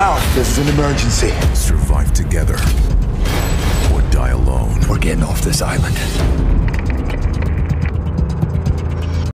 Out. This is an emergency. Survive together or die alone. We're getting off this island.